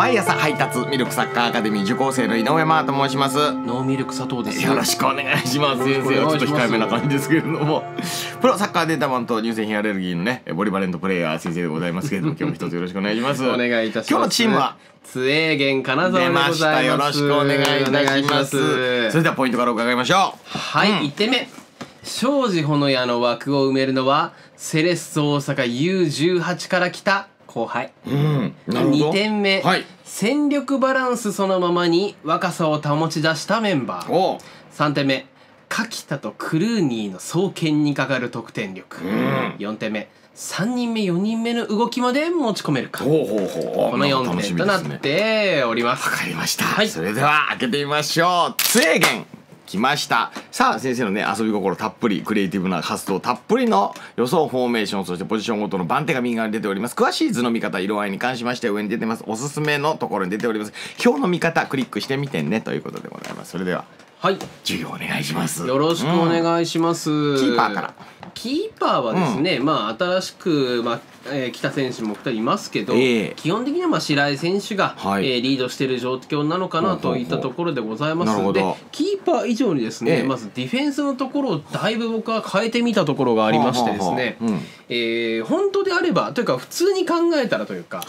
毎朝配達ミルクサッカーアカデミー受講生の井上真央と申します。ノーミルク佐藤です。よろしくお願いします。先生はちょっと控えめな感じですけれども、プロサッカーデータマンと乳製品アレルギーのねボリバレントプレイヤー先生でございますけれども、今日も一つよろしくお願いします。お願いいたします。今日のチームは津源金沢でございます。よろしくお願いいたします。それではポイントから伺いましょう。はい、一点目。庄司ほのやの枠を埋めるのはセレッソ大阪 U18 から来た後輩。2点目、はい、戦力バランスそのままに若さを保ち出したメンバー。3点目、垣田とクルーニーの双剣にかかる得点力。4点目、3人目4人目の動きまで持ち込めるか。この4点となっております。わかりました、はい、それでは開けてみましょう。津源来ました。さあ先生のね遊び心たっぷりクリエイティブな活動たっぷりの予想フォーメーション、そしてポジションごとの番手が右側に出ております。詳しい図の見方色合いに関しまして上に出てます。おすすめのところに出ております表の見方クリックしてみてねということでございます。それでははい、授業お願いします。よろしくお願いします、キーパーから。キーパーはですね、まあ新しく来た選手も2人いますけど、基本的にはまあ白井選手がリードしている状況なのかなといったところでございますので、キーパー以上にですね、まずディフェンスのところをだいぶ僕は変えてみたところがありましてですね、本当であればというか普通に考えたらというか、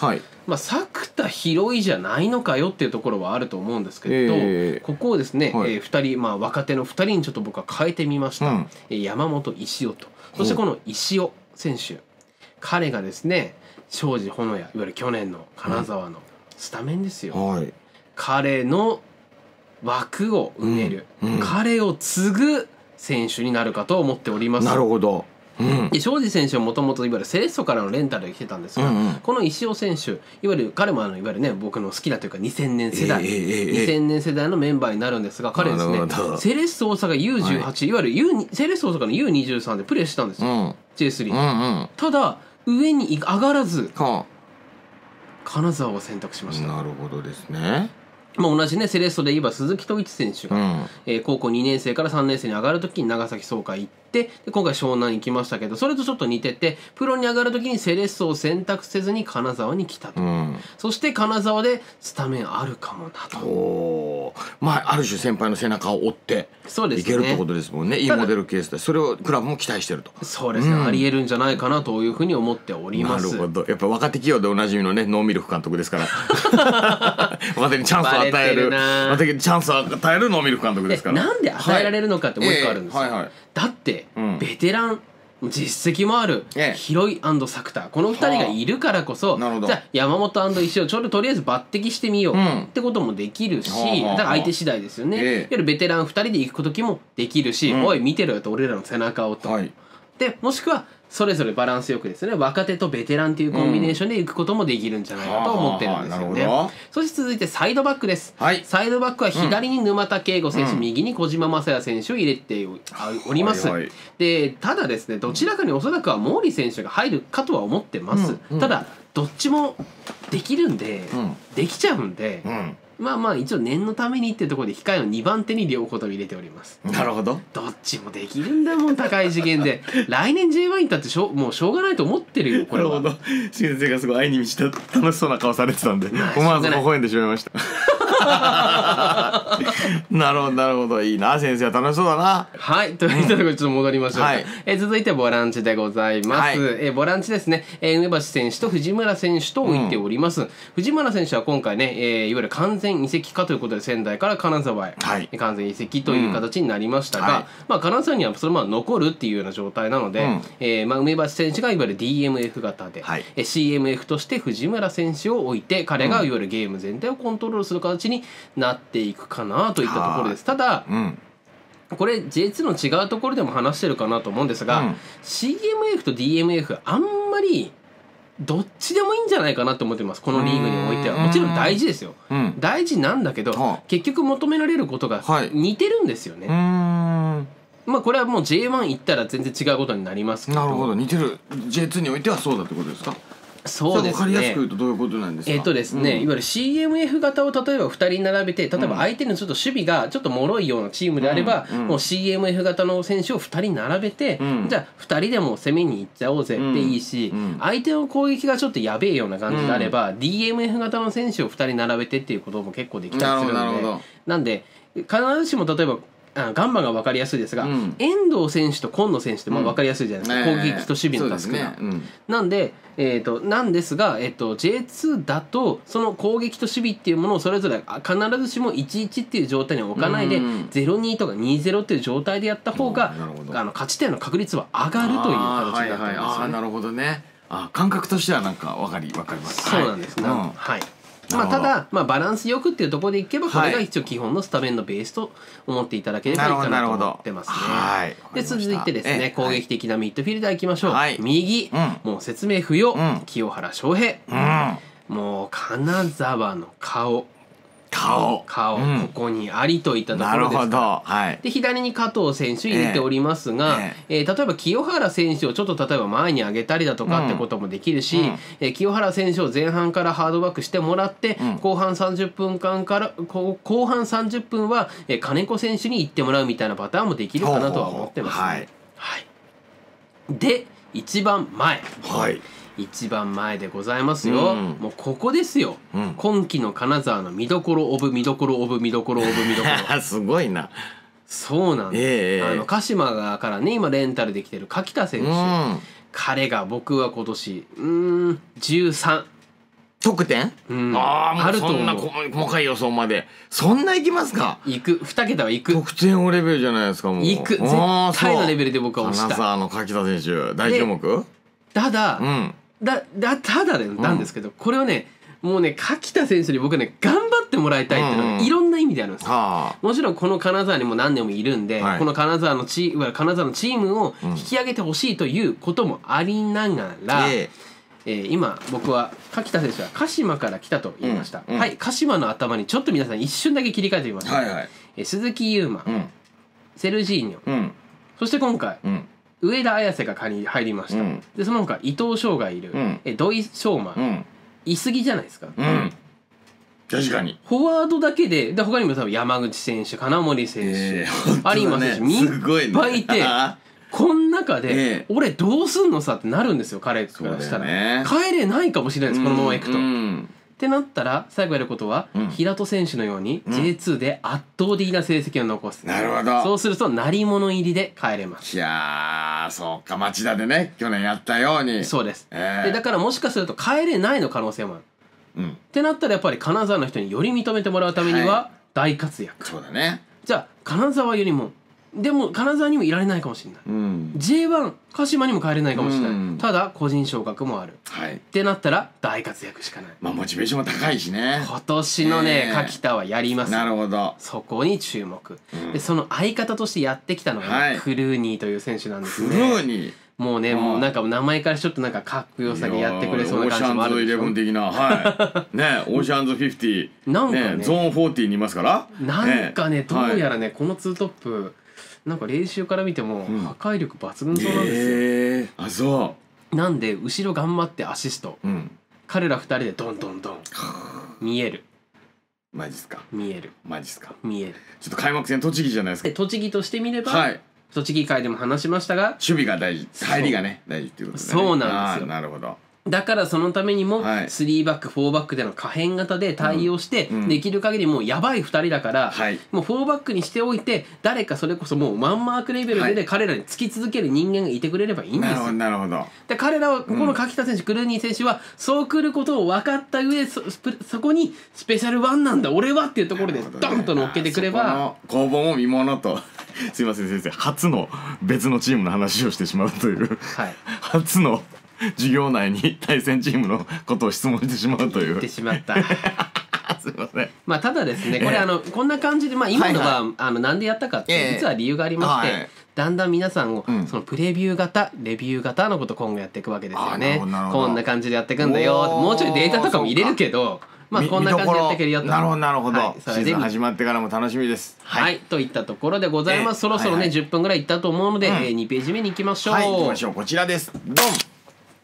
まあ作田広いじゃないのかよっていうところはあると思うんですけれど、ここをですね、2人、まあ若手の2人にちょっと僕は変えてみました。山本、石尾と、そしてこの石尾選手、彼がですね庄司ほのや、いわゆる去年の金沢のスタメンですよ、彼の枠を埋める、彼を継ぐ選手になるかと思っております。なるほど。庄司選手はもともといわゆるセレッソからのレンタルで来てたんですが、この石尾選手、いわゆる彼もいわゆるね僕の好きだというか2000年世代、2000年世代のメンバーになるんですが、彼ですねセレッソ大阪 U18、いわゆるセレッソ大阪の U23 でプレーしてたんですよ、J3。ただ上に上がらず金沢を選択しました。なるほどですね。まあ同じねセレッソで言えば鈴木斗一選手が高校2年生から3年生に上がるときに長崎総会行って、で今回湘南行きましたけど、それとちょっと似ててプロに上がるときにセレッソを選択せずに金沢に来たと、そして金沢でスタメンあるかもなと、まあある種先輩の背中を追っていけるってことですもんね。いいモデルケースでそれをクラブも期待してると。そうですね、ありえるんじゃないかなというふうに思っております。なるほど。やっぱ若手企業でおなじみのねノーミルク監督ですから若手にチャンスを与える、またチャンスを与えるノーミルク監督ですから。なんで与えられるのかってもう一個あるんですよ。だってベテラン実績もある広井&作田、この2人がいるからこそ、じゃあ山本&石尾ちょっととりあえず抜擢してみようってこともできるし、だから相手次第ですよね。いわゆるベテラン2人で行く時もできるし、おい見てろよと俺らの背中をと、でもしくはそれぞれバランスよくですね若手とベテランというコンビネーションで行くこともできるんじゃないかと思ってるんですよね。そして続いてサイドバックです。サイドバックは左に沼田圭吾選手、右に小島正也選手を入れております。でただですねどちらかにおそらくは毛利選手が入るかとは思ってます。ただどっちもできるんで、できちゃうんで、まあまあ一応念のためにっていうところで控えの2番手に両方と入れております。なるほど。どっちもできるんだもん高い次元で来年 J1 にだってもうしょうがないと思ってるよこれは。なるほど。先生がすごい愛に満ちた楽しそうな顔されてたんで思わず微笑んでしまいましたなるほどなるほど、いいな先生は楽しそうだな。はいというところでちょっと戻りましょうか、続いてボランチでございます、ボランチですね、梅橋選手と藤村選手と置いております、藤村選手は今回ね、いわゆる完全移籍化ということで仙台から金沢へ、完全移籍という形になりましたが、まあ、金沢にはそのまま残るっていうような状態なので、まあ、梅橋選手がいわゆる DMF 型で、CMF として藤村選手を置いて彼がいわゆるゲーム全体をコントロールする形になっていくかなといったところです。ただ、これ J2 の違うところでも話してるかなと思うんですが、CMF と DMF あんまりどっちでもいいんじゃないかなと思ってます。このリーグにおいてはもちろん大事ですよ、大事なんだけど、結局求められることが似てるんですよね、まあこれはもう J1 行ったら全然違うことになりますけど。なるほど、似てる。 J2 においてはそうだってことですか。そうですね、分かりやすく言うとどういうことなんですか。ですね、いわゆる CMF 型を例えば2人並べて、例えば相手のちょっと守備がちょっと脆いようなチームであれば、もう CMF 型の選手を2人並べて、じゃあ2人でも攻めに行っちゃおうぜっていいし、相手の攻撃がちょっとやべえような感じであれば DMF 型の選手を2人並べてっていうことも結構できたりするので、なんで必ずしも例えばガンバが分かりやすいですが、遠藤選手と今野選手ってまあ分かりやすいじゃないですか、攻撃と守備のタスクが。なんですが、J2 だとその攻撃と守備っていうものをそれぞれ必ずしも 1-1 っていう状態には置かないで、0-2 とか 2-0 っていう状態でやった方が勝ち点の確率は上がるという形になってますよね。なるほどね。感覚としてはなんか分かります。そうなんですね。まあ、ただ、まあ、バランスよくっていうところでいけば、これが一応基本のスタメンのベースと思っていただければいいかなと思ってますね。で、続いてですね、攻撃的なミッドフィルダーいきましょう。右、もう説明不要、清原翔平。もう金沢の顔ここにありといったところですから。で、左に加藤選手入れておりますが、例えば清原選手をちょっと例えば前に上げたりだとかってこともできるし、清原選手を前半からハードバックしてもらって、後半30分は金子選手に行ってもらうみたいなパターンもできるかなとは思ってますね。で、一番前でございますよ。もうここですよ。今期の金沢の見どころオブ見どころオブ見どころオブ見どころ。すごいな。そうなんです。鹿島からね、今レンタルできてる柿田選手。彼が僕は今年13得点？あると思う。そんな細かい予想まで。そんな行きますか？行く。2桁は行く。得点王レベルじゃないですかもう。行く。絶対のレベルで僕は推した。金沢の柿田選手大注目？ただなんですけど、これをね、もうね、柿田選手に僕ね、頑張ってもらいたいっていうのがいろんな意味であるんですよ。もちろんこの金沢にも何年もいるんで、この金沢のチームを引き上げてほしいということもありながら、今僕は柿田選手は鹿島から来たと言いました。はい、鹿島の頭にちょっと皆さん一瞬だけ切り替えてみましょう。鈴木優馬、セルジーニョ、そして今回上田綺世が入りました。で、その他伊藤翔がいる、土井翔馬、いすぎじゃないですか。確かにフォワードだけで、他にも多分山口選手、金森選手、有馬選手、みっぱいいて、こん中で俺どうすんのさってなるんですよ、彼からしたら。帰れないかもしれないです、このままいくと。ってなったら、最後やることは平戸選手のように J2 で圧倒的な成績を残す。なるほど。そうすると鳴り物入りで帰れます。いやー、そうか、町田でね、去年やったように。そうです。で、だからもしかすると帰れないの可能性もあるってなったら、やっぱり金沢の人により認めてもらうためには大活躍。そうだね。じゃあ金沢よりも、でも金沢にもいられないかもしれない、 J1 鹿島にも帰れないかもしれない、ただ個人昇格もあるってなったら大活躍しかない。まあモチベーションも高いしね、今年のね柿田はやります。なるほど、そこに注目。で、その相方としてやってきたのがクルーニーという選手なんですね。クルーニー、もうね、もうなんか名前からちょっとなんかかっこよさにやってくれそうな感じもある。オーシャンズイレブン的な、はいね、オーシャンズ50なんかね、ゾーン40にいますから、なんかね、どうやらね、このツートップなんか練習から見ても破壊力抜群そうなんですよ。あ、そうなんで、後ろ頑張ってアシスト、彼ら2人でどんどんどん見える。マジっすか？見える。マジっすか？見える。ちょっと開幕戦栃木じゃないですか。栃木としてみれば、栃木会でも話しましたが、守備が大事、入りがね大事っていうことでね。そうなんですよ。なるほど。だからそのためにも3バック4バックでの可変型で対応して、できる限りもうやばい2人だから、もう4バックにしておいて、誰かそれこそもうワンマークレベルで彼らにつき続ける人間がいてくれればいいんですよ。なるほど。で、彼らはこの柿田選手、クルーニー選手はそう来ることを分かった上、そこにスペシャルワンなんだ俺はっていうところでドンと乗っけてくれば、攻防も見ものと。すいません先生、初の別のチームの話をしてしまうという、初の授業内に対戦チームのことを質問してしまうという。言ってしまった。すいません。まあ、ただですね、これこんな感じで、まあ今のはなんでやったかって実は理由がありまして、だんだん皆さんをそのプレビュー型、レビュー型のことを今後やっていくわけですよね。こんな感じでやっていくんだよ。もうちょいデータとかも入れるけど。まあこんな感じでやっていけるよと。なるほどなるほど。シーズン始まってからも楽しみです。はい、といったところでございます。そろそろね10分ぐらいいったと思うので、2ページ目に行きましょう。はい、行きましょう。こちらです。ドン。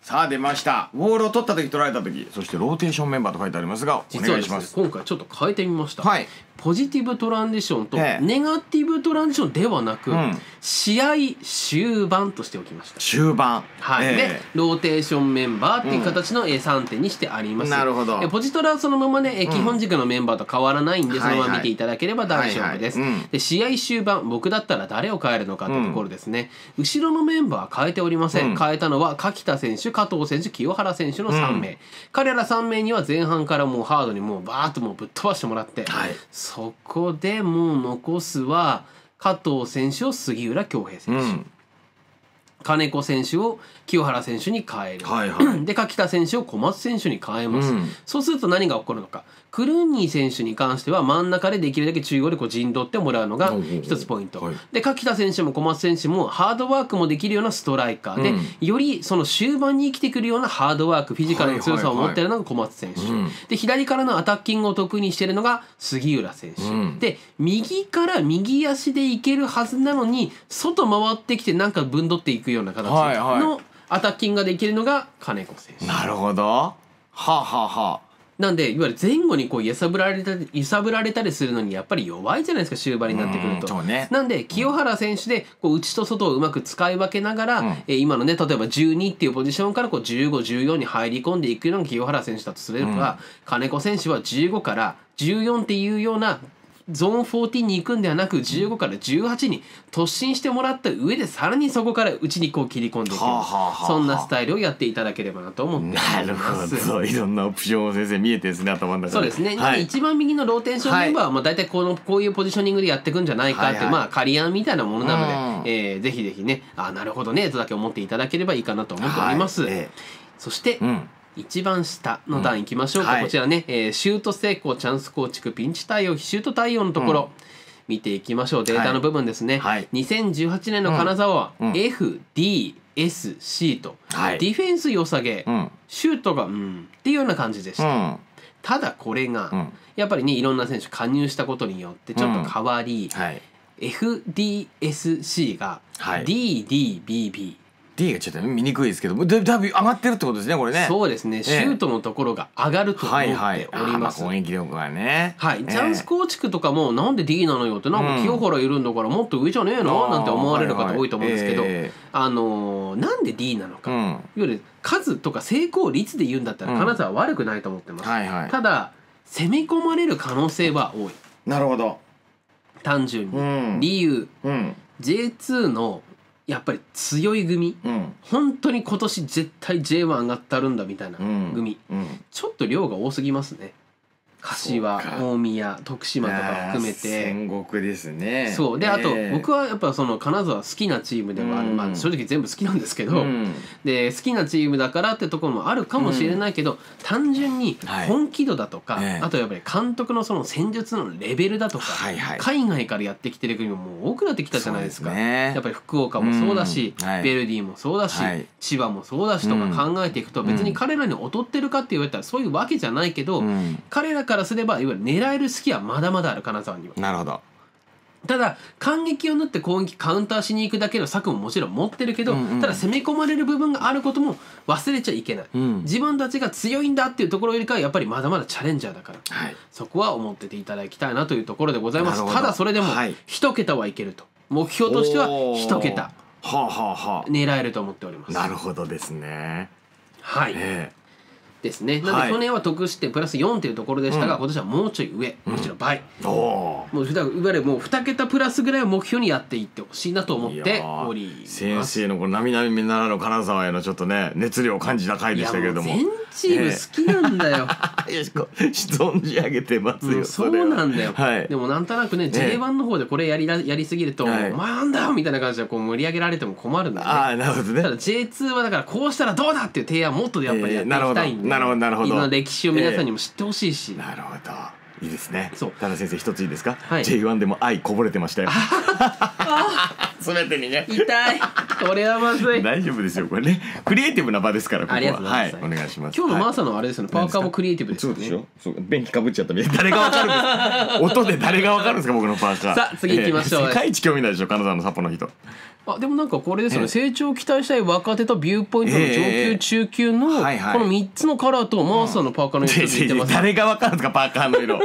さあ出ました。ウォールを取った時取られた時、そしてローテーションメンバーと書いてありますが、お願いします。今回ちょっと変えてみました。はい、ポジティブトランジションとネガティブトランジションではなく、試合終盤としておきました。終盤。はい。でローテーションメンバーっていう形の3点にしてあります。なるほど。ポジトラはそのままね、基本軸のメンバーと変わらないんで、そのまま見ていただければ大丈夫です。で試合終盤、僕だったら誰を変えるのかってところですね。後ろのメンバーは変えておりません。変えたのは柿田選手、加藤選手、清原選手の3名、彼ら3名には前半からもうハードにもうバーッともうぶっ飛ばしてもらって、はい、そこでもう残すは加藤選手を杉浦恭平選手、金子選手を清原選手に変える、はい、はい、で柿田選手を小松選手に変えます、そうすると何が起こるのか。クルンニー選手に関しては真ん中でできるだけ中央でこう陣取ってもらうのが一つポイント、はい、で柿田選手も小松選手もハードワークもできるようなストライカーで、よりその終盤に生きてくるようなハードワーク、フィジカルの強さを持っているのが小松選手で、左からのアタッキングを得意にしているのが杉浦選手、で右から右足でいけるはずなのに外回ってきてなんかぶんどっていくような形のアタッキングができるのが金子選手。なるほど。はあ、はあはあ、なんでいわゆる前後にこう揺さぶられたりするのにやっぱり弱いじゃないですか、終盤になってくると。なんで清原選手でこう内と外をうまく使い分けながら、今のね、例えば12っていうポジションからこう15、14に入り込んでいくのが清原選手だとすれば、金子選手は15から14っていうようなゾーン14に行くんではなく、15から18に突進してもらった上で、さらにそこから内にこう切り込んでいく、そんなスタイルをやっていただければなと思っています。なるほど。いろんなオプションを先生見えてですね、頭の中で。そうですね、はい、一番右のローテーションメンバーはまあ大体こういうポジショニングでやっていくんじゃないかって、まあ仮案みたいなものなので、ぜひぜひね、あ、なるほどねとだけ思っていただければいいかなと思っております、そして、一番下の段いきましょうか、こちらね、シュート成功、チャンス構築、ピンチ対応、シュート対応のところ、見ていきましょう。データの部分ですね、2018年の金沢は FDSC と、ディフェンス良さげ、シュートがっていうような感じでした、ただこれが、やっぱりね、いろんな選手加入したことによってちょっと変わり、FDSC が DDBB、D がちょっと見にくいですけど、だいぶ上がってるってことですね、これね。そうですね、シュートのところが上がると思っております。攻撃力がね。はい、チャンス構築とかも、なんで D なのよって、なんか清原いるんだから、もっと上じゃねえのなんて思われる方多いと思うんですけど、なんで D なのか、いわゆる数とか成功率で言うんだったら、金沢は悪くないと思ってます。ただ、攻め込まれる可能性は多い。なるほど。単純に。理由、J2 のやっぱり強い組、本当に今年絶対 J1 上がったるんだみたいな組、ちょっと量が多すぎますね。柏、大宮、徳島とか含めて戦国ですね。そうで、あと僕はやっぱその金沢好きなチームではある、まあ正直全部好きなんですけど、で好きなチームだからってところもあるかもしれないけど、単純に本気度だとか、あとやっぱり監督のその戦術のレベルだとか、海外からやってきてる国ももう多くなってきたじゃないですか。やっぱり福岡もそうだし、ベルディもそうだし、千葉もそうだしとか考えていくと、別に彼らに劣ってるかって言われたらそういうわけじゃないけど、彼らからすればいわゆる狙える隙はまだまだある金沢には。なるほど。ただ間隙を縫って攻撃カウンターしに行くだけの策ももちろん持ってるけど、ただ攻め込まれる部分があることも忘れちゃいけない、自分たちが強いんだっていうところよりかはやっぱりまだまだチャレンジャーだから、そこは思ってていただきたいなというところでございます。ただそれでも一桁はいけると、目標としては一桁狙えると思っております。なるほどですね。はい、ですね。なので去年は得失点プラス4というところでしたが、今年はもうちょい上、もちろん倍、もういわゆるもう2桁プラスぐらいを目標にやっていってほしいなと思っております。先生のこの並々ならぬ金沢へのちょっとね、熱量を感じた回でしたけれども、全チーム好きなんだよ。よしこ存じ上げてますよ。そうなんだよ。でもなんとなくね、 J1 の方でこれやりすぎるとなんだよみたいな感じでこう盛り上げられても困るんだね。ああ、なるほどね。ただ J2 はだからこうしたらどうだっていう提案もっとやっぱりやっていきたいんで。なるほど、なるほど。今の歴史を皆さんにも知ってほしいし、なるほど、いいですね。そう、ただ先生一ついいですか、J1 でも愛こぼれてましたよ、すべてにね、痛い。これはまずい。大丈夫ですよこれね。クリエイティブな場ですからここは。はい、お願いします。今日のマーサのあれですね、パーカーもクリエイティブですね。そうでしょ。そう、便器かぶっちゃったみたいな。誰がわかるんですか。音で誰がわかるんですか僕のパーカー。さあ次行きましょう。世界一興味ないでしょ金沢のサポの人。あ、でもなんかこれですよね、成長を期待したい若手とビューポイントの上級中級のこの3つのカラーとマーサのパーカーの色で似てます。誰がわかるんですかパーカーの色。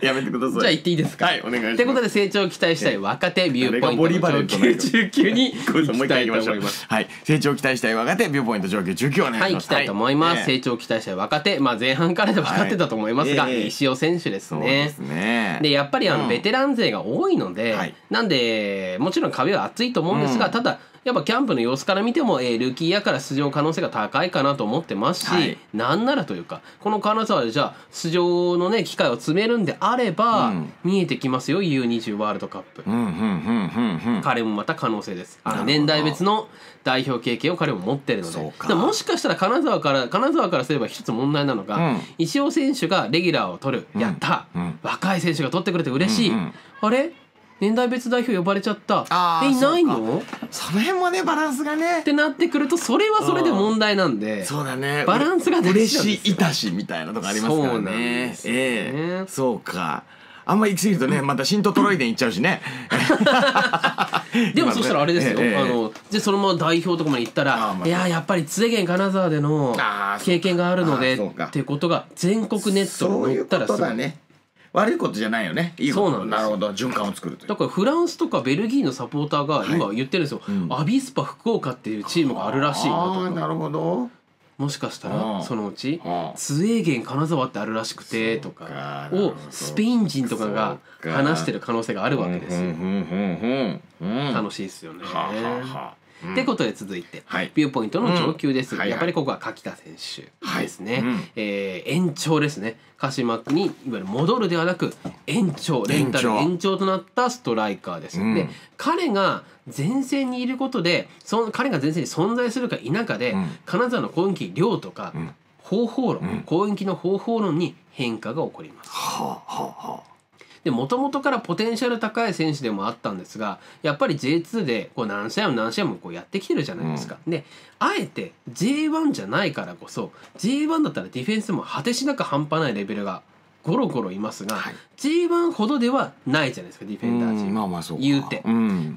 やめてください。じゃあ行っていいですか。はいお願いします。ということで成長を期待したい若手ビューポイントの上級中級に行きたいと思います。はい成長を期待したい若手ビューポイント上級中級お願いします。はい行きたいと思います。成長を期待したい若手、まあ前半からで分かってたと思いますが石尾選手ですね。そうですね。でやっぱりベテラン勢が多いので、なんでもちろん壁は厚いと思うんです。ただやっぱキャンプの様子から見ても、ルーキーイヤーから出場可能性が高いかなと思ってますし、はい、なんならというかこの金沢でじゃあ出場のね機会を詰めるんであれば、うん、見えてきますよ U20 ワールドカップ、彼もまた可能性です。年代別の代表経験を彼も持ってるので、もしかしたら金沢からすれば一つ問題なのが、うん、石尾選手がレギュラーを取る、やった、若い選手が取ってくれて嬉しい、あれ年代別代表呼ばれちゃったでいないの、その辺もねバランスがねってなってくると、それはそれで問題なんで、そうだねバランスが嬉しいいたしみたいなとこありますからね。そうか、あんまり行き過ぎるとねまたシントトロイデン行っちゃうしね。でもそしたらあれですよ、でそのまま代表とかまで行ったら、いややっぱり津江県金沢での経験があるのでっていうことが全国ネットに載ったらすごい。悪いことじゃないよね。いいこと。そうなんです。なるほど、循環を作るという。だからフランスとかベルギーのサポーターが今言ってるんですよ、アビスパ福岡っていうチームがあるらしいよとか。なるほど。もしかしたらそのうちツエーゲン金沢ってあるらしくてとかをスペイン人とかが話してる可能性があるわけですよ。楽しいですよね。ってことで続いてビューポイントの上級ですが、やっぱりここは柿田選手ですね。延長ですね。鹿島にいわゆる戻るではなく延長、レンタル延長となったストライカーです。で彼が前線にいることで、彼が前線に存在するか否かで金沢の攻撃量とか方法論、攻撃の方法論に変化が起こります。もともとからポテンシャル高い選手でもあったんですが、やっぱり J2 でこう何試合も何試合もこうやってきてるじゃないですか、であえて J1 じゃないからこそ J1 だったらディフェンスも果てしなく半端ないレベルがゴロゴロいますが、J1 ほどではないじゃないですかディフェンダー陣、言うて、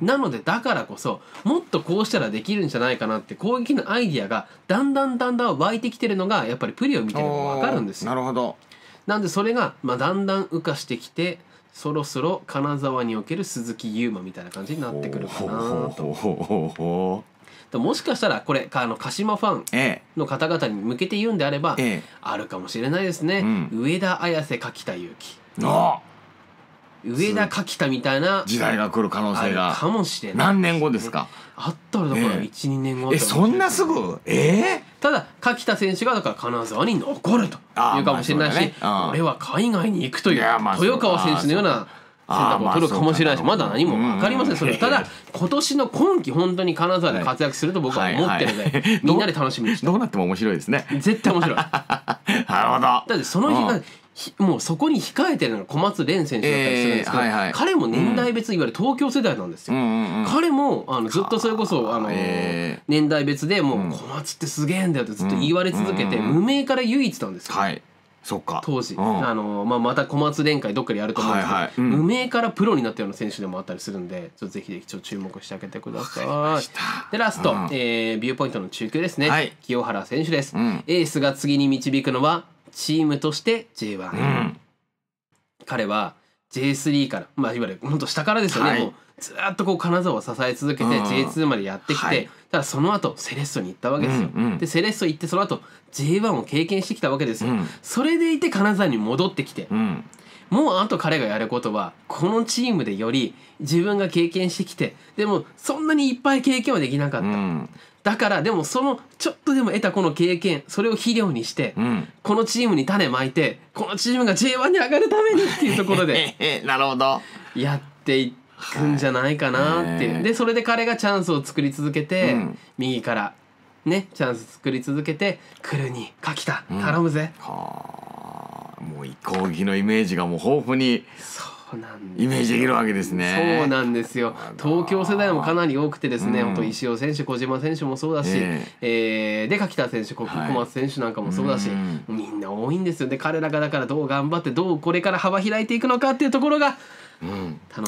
なのでだからこそもっとこうしたらできるんじゃないかなって攻撃のアイディアがだんだん湧いてきてるのがやっぱりプレーを見てるのも分かるんですよ。なるほど。なんでそれがまあだんだん羽化してきて、そろそろ金沢における鈴木優馬みたいな感じになってくるかなと。もしかしたらこれ鹿島ファンの方々に向けて言うんであれば、あるかもしれないですね。上田綾瀬柿田優希、上田柿田みたいな時代が来る可能性があるかもしれない。何年後ですか。あったらだから1、2年後あったら。そんなすぐ。ただ柿田選手がだから金沢に残るというかもしれないし、俺は海外に行くという豊川選手のような選択を取るかもしれないし、まだ何も分かりません。それただ今年の今季本当に金沢で活躍すると僕は思ってるので、みんなで楽しみにして。どうなっても面白いですね。絶対面白い。なるほど。だってその日がもうそこに控えてるのが小松蓮選手だったりするんですけど、彼も年代別いわゆる東京世代なんですよ。彼もずっとそれこそ年代別でもう小松ってすげえんだよってずっと言われ続けて、無名から唯一なんですよ。当時また小松連会どっかでやると思うんですけど、無名からプロになったような選手でもあったりするんで、ぜひぜひ注目してあげてください。でラストビューポイントの中級ですね。清原選手です。エースが次に導くのはチームとして J1、彼は J3 から、いわゆる本当下からですよね、もうずっとこう金沢を支え続けて J2 までやってきて、ただその後セレッソに行ったわけですよ。でセレッソ行ってその後 J1 を経験してきたわけですよ。それでいて金沢に戻ってきて、もうあと彼がやることはこのチームでより自分が経験してきて、でもそんなにいっぱい経験はできなかった。だからでもそのちょっとでも得たこの経験、それを肥料にして、このチームに種まいて、このチームが J1 に上がるためにっていうところでなるほどやっていくんじゃないかなっていう、でそれで彼がチャンスを作り続けて、右からねチャンス作り続けて来るに柿田頼むぜ、もう攻撃のイメージがもう豊富にイメージできるわけですね。そうなんですよ。東京世代もかなり多くてですね、本当石尾選手、小島選手もそうだし、で柿田選手、小松選手なんかもそうだし、みんな多いんですよ。で彼らがだからどう頑張ってどうこれから幅開いていくのかっていうところが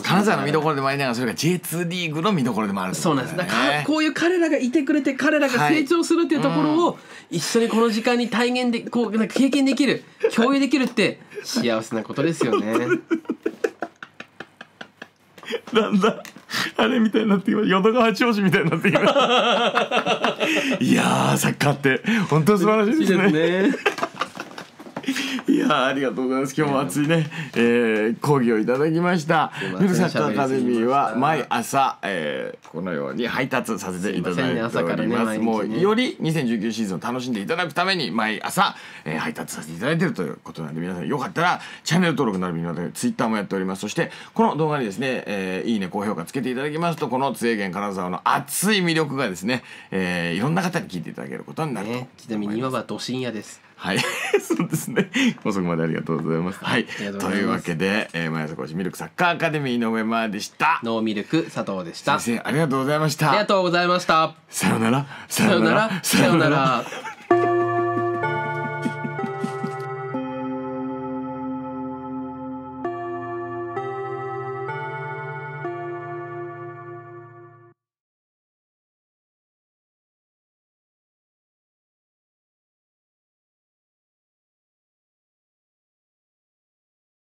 金沢の見どころでもありながら、それが J2 リーグの見どころでもある。そうなんです。だからこういう彼らがいてくれて、彼らが成長するっていうところを一緒にこの時間に体現でこう経験できる、共有できるって幸せなことですよね。だんだんあれみたいになってきました。淀川長子みたいになってきました。いやー、サッカーって本当に素晴らしいですね。いやー、ありがとうございます。今日も熱いね、講義をいただきました。ミルサッカーアカデミーは毎朝、このように配達させていただいております。もうより2019シーズンを楽しんでいただくために毎朝、配達させていただいているということなので、皆さんよかったらチャンネル登録などにツイッターもやっております。そしてこの動画にですね、いいね、高評価つけていただきますと、この津軽金沢の熱い魅力がですね、いろんな方に聞いていただけることになると思います。ちなみに今はド深夜です。はい、そうですね。遅くまでありがとうございます。はい、というわけで、毎朝講師ミルクサッカーアカデミーの上間でした。ノーミルク佐藤でした。先生、ありがとうございました。ありがとうございました。さよなら、さよなら、さよなら。